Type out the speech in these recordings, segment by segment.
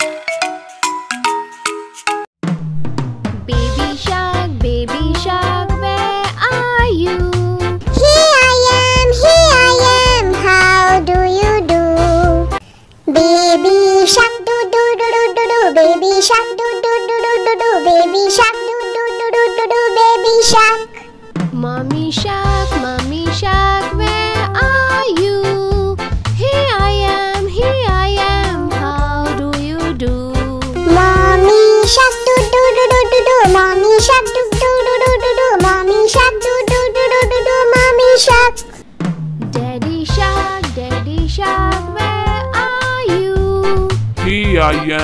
Baby shark, do do do do do do. Baby shark, do do do do do do. Baby shark. Mommy shark, where are you? Here I am, how do you do? Mommy shark, do do do do do do. Mommy shark, do do do do do do. Mommy shark, do do do do do do. Mommy shark. Daddy shark, where are you? Here I am,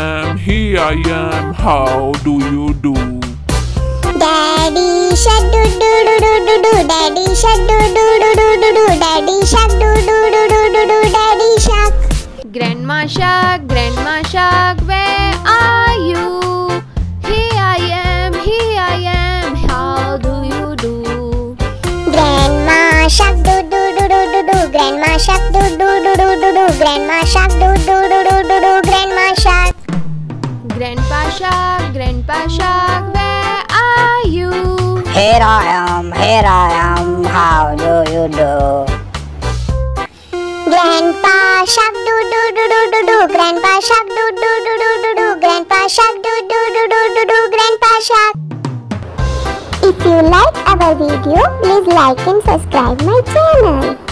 how do you do? Daddy shark do do do do do do. Daddy shark do do do do do do. Daddy shark do do do do do do. Daddy shark. Grandma shark, where are you? Here I am, how do you do? Grandma shark do do do do do do. Grandma shark do do do do do do. Grandma shark do do do do do do. Grandpa shark, where are you? Here I am, how do you do? Grandpa shark, do do do do do do. Grandpa shark, do do do do do do. Grandpa shark. If you like our video, please like and subscribe my channel.